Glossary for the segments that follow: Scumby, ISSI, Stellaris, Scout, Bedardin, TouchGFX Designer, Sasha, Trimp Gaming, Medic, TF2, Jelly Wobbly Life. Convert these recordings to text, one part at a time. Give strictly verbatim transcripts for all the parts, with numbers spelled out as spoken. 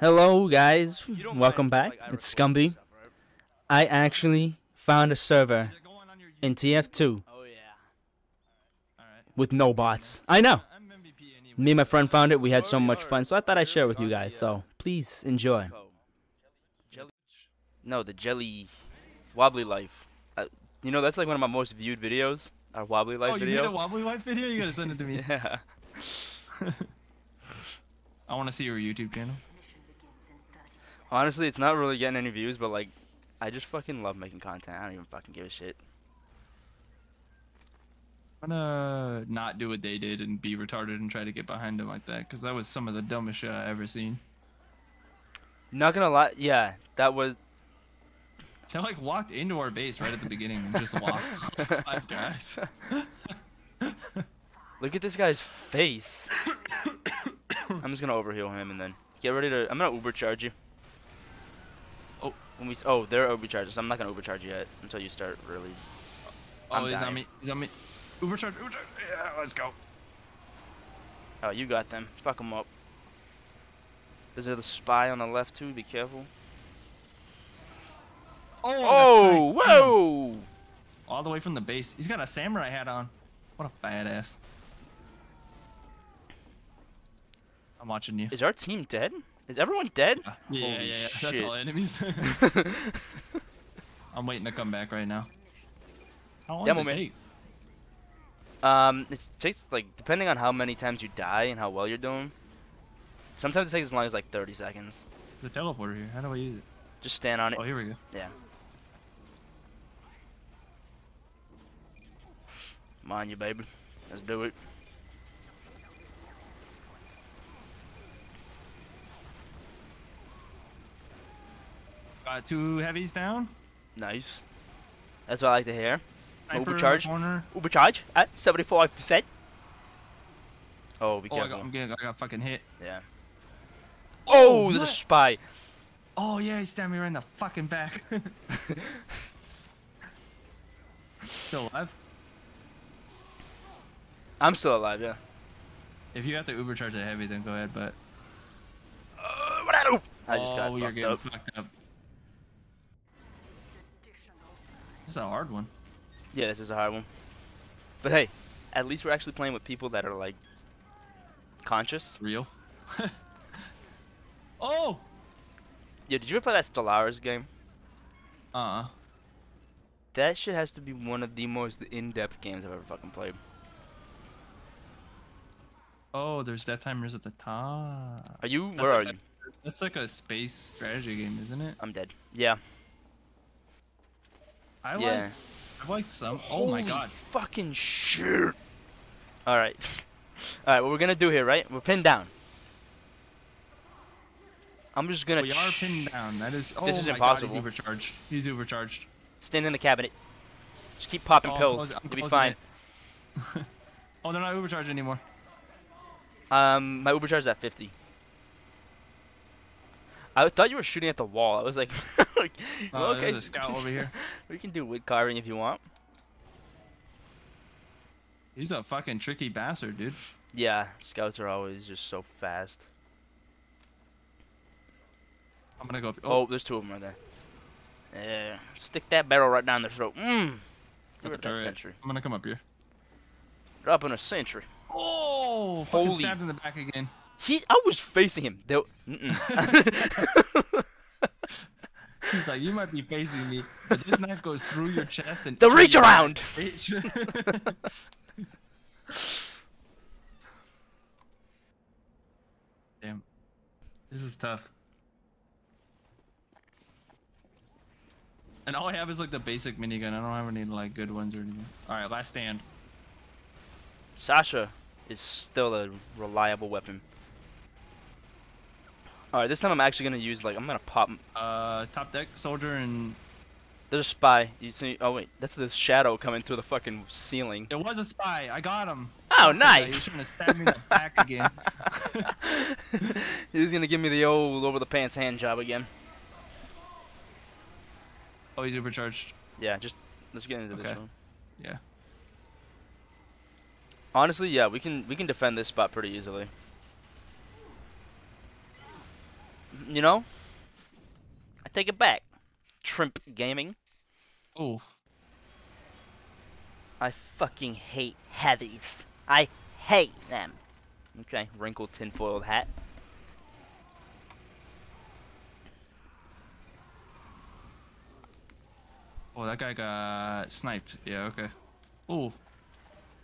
Hello guys, welcome back, it's Scumby. I actually found a server in T F two with no bots. I know! Me and my friend found it, we had so much fun, so I thought I'd share with you guys, so please enjoy. No, the Jelly Wobbly Life. Uh, you know, that's like one of my most viewed videos, our Wobbly Life video. Oh, you video. made a Wobbly Life video? You gotta send it to me. Yeah. I wanna see your YouTube channel. Honestly, it's not really getting any views, but like, I just fucking love making content. I don't even fucking give a shit. I'm gonna not do what they did and be retarded and try to get behind them like that, because that was some of the dumbest shit I ever seen. Not gonna lie, yeah, that was... They like walked into our base right at the beginning and just lost five guys. Look at this guy's face. I'm just gonna overheal him and then get ready to... I'm gonna overcharge you. Oh, when we, oh, they're overcharging, so I'm not gonna overcharge yet until you start really. I'm oh, he's dying. on me. He's on me. Overcharge, overcharge. Yeah, let's go. Oh, you got them. Fuck them up. There's another spy on the left too. Be careful. Oh! Oh! Whoa! All the way from the base. He's got a samurai hat on. What a badass. I'm watching you. Is our team dead? Is everyone dead? Uh, yeah, Holy yeah, yeah. Shit. That's all enemies. I'm waiting to come back right now. How long Demo does it take? Um, it takes, like, depending on how many times you die and how well you're doing. Sometimes it takes as long as, like, thirty seconds. There's a teleporter here. How do I use it? Just stand on it. Oh, here we go. Yeah. Come on, you baby. Let's do it. Uh, two heavies down. Nice. That's what I like to hear. Overcharge. Overcharge at seventy-five percent. Oh, be careful. Oh, I got, I'm getting, I got fucking hit. Yeah. Oh, oh there's what? a spy. Oh, yeah, he stabbed me right in the fucking back. Still alive? I'm still alive, yeah. If you have to overcharge the heavy, then go ahead, but... Uh, what I do? I just got oh, you're getting up. fucked up. This is a hard one. Yeah, this is a hard one. But hey, at least we're actually playing with people that are like conscious. Real. Oh! Yeah, did you ever play that Stellaris game? Uh-uh. That shit has to be one of the most in-depth games I've ever fucking played. Oh, there's death timers at the top. Are you? That's where are a, you? That's like a space strategy game, isn't it? I'm dead. Yeah. I yeah. like, I like some. Oh my god! Fucking shit! All right, all right. What we're gonna do here, right? We're pinned down. I'm just gonna. We are pinned down. That is. Oh this is my impossible. God, he's overcharged. He's overcharged. Stand in the cabinet. Just keep popping oh, pills. You'll be fine. Oh, they're not overcharged anymore. Um, my overcharge is at fifty. I thought you were shooting at the wall. I was like, like uh, okay. There's a scout over here. We can do wood carving if you want. He's a fucking tricky bastard, dude. Yeah, scouts are always just so fast. I'm gonna go up. Oh, oh there's two of them right there. Yeah, stick that barrel right down their throat. Mmm. You're at that century. I'm gonna come up here. Dropping a century. Oh, fucking Holy. stabbed in the back again. He, I was facing him. They, mm -mm. He's like, you might be facing me, but this knife goes through your chest and. The reach around. Bitch. Damn, this is tough. And all I have is like the basic minigun. I don't have any like good ones or anything. All right, last stand. Sasha is still a reliable weapon. Alright, this time I'm actually gonna use, like, I'm gonna pop... Uh, top deck, soldier, and... There's a spy. You see... Oh, wait. That's the shadow coming through the fucking ceiling. It was a spy. I got him. Oh, nice! He was trying to stab me in the back again. He's gonna give me the old over-the-pants hand job again. Oh, he's overcharged. Yeah, just... Let's get into okay. this one. Yeah. Honestly, yeah, we can we can defend this spot pretty easily. you know, I take it back. Trimp Gaming. Ooh. I fucking hate heavies. I hate them. Okay, wrinkled tinfoiled hat. Oh, that guy got sniped. Yeah, okay. Ooh.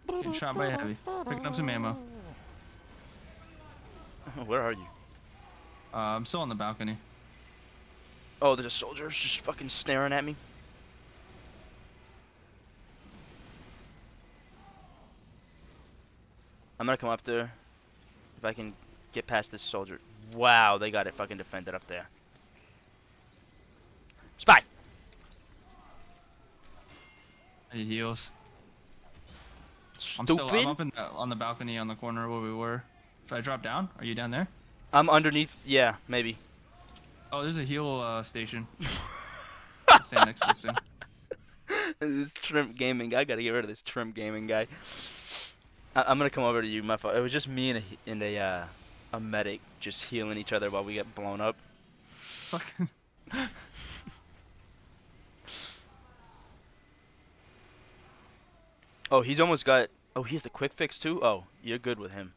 Getting shot by a heavy. Picking up some ammo. Where are you? Uh, I'm still on the balcony. Oh, there's a soldier just fucking staring at me. I'm gonna come up there. If I can get past this soldier. Wow, they got it fucking defended up there. Spy! I need heals. Stupid. I'm still I'm up in the, on the balcony on the corner where we were. Should I drop down? Are you down there? I'm underneath. Yeah, maybe. Oh, there's a heal uh, station. Stand next to this thing. This Trimp Gaming guy. I gotta get rid of this Trimp Gaming guy. I I'm gonna come over to you. My fault. It was just me and a and a, uh, a medic just healing each other while we get blown up. Fucking. Oh, he's almost got. Oh, he's the quick fix too. Oh, you're good with him.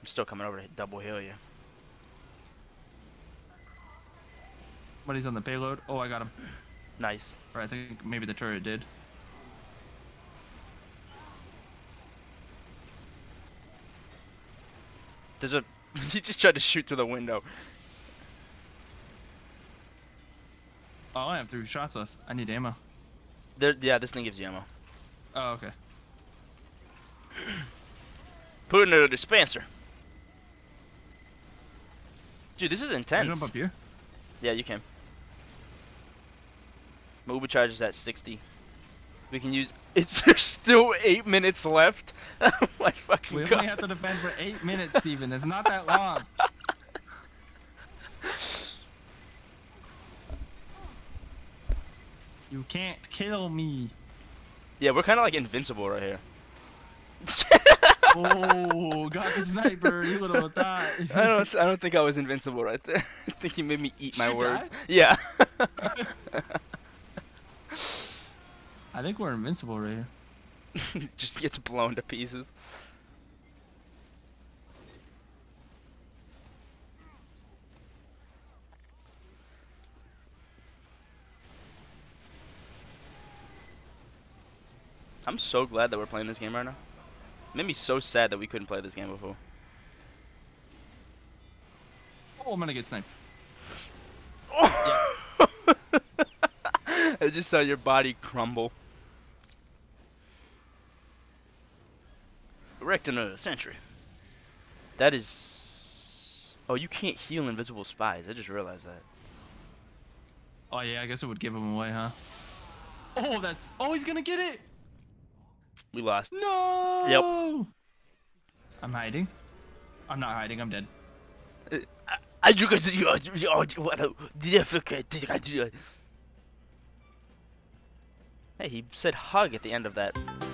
I'm still coming over to double heal you. But he's on the payload. Oh, I got him. Nice. Or I think maybe the turret did. There's a. He just tried to shoot through the window. Oh, I have three shots left. I need ammo. There, yeah, this thing gives you ammo. Oh, okay. Put it in a dispenser. Dude, this is intense. Can I jump up here? Yeah, you can. My Uber charge is at sixty. We can use. It's there's still eight minutes left. Oh my fucking we god. We only have to defend for eight minutes, Steven. It's not that long. You can't kill me. Yeah, we're kind of like invincible right here. Oh, got the sniper. You would have died. I don't. I don't think I was invincible right there. I think he made me eat my words. Yeah. I think we're invincible right here. Just gets blown to pieces. I'm so glad that we're playing this game right now. It made me so sad that we couldn't play this game before. Oh, I'm gonna get sniped. Oh. Yeah. I just saw your body crumble. Erecting a sentry. That is... Oh, you can't heal invisible spies. I just realized that. Oh yeah, I guess it would give them away, huh? Oh, that's... Oh, he's gonna get it! We lost. No. Yep. I'm hiding. I'm not hiding. I'm dead. I do because you are difficult. Hey, he said hug at the end of that.